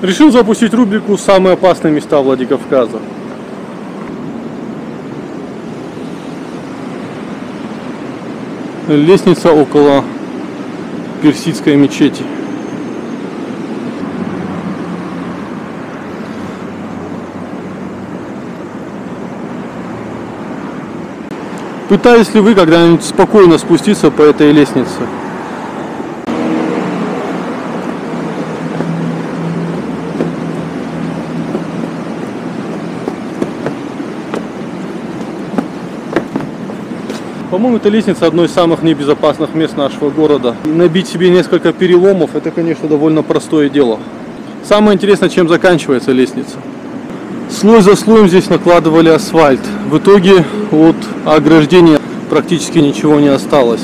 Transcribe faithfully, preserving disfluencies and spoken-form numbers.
Решил запустить рубрику «Самые опасные места Владикавказа». Лестница около Персидской мечети. Пытались ли вы когда-нибудь спокойно спуститься по этой лестнице? По-моему, эта лестница одно из самых небезопасных мест нашего города. И набить себе несколько переломов – это, конечно, довольно простое дело. Самое интересное, чем заканчивается лестница. Слой за слоем здесь накладывали асфальт. В итоге от ограждения практически ничего не осталось.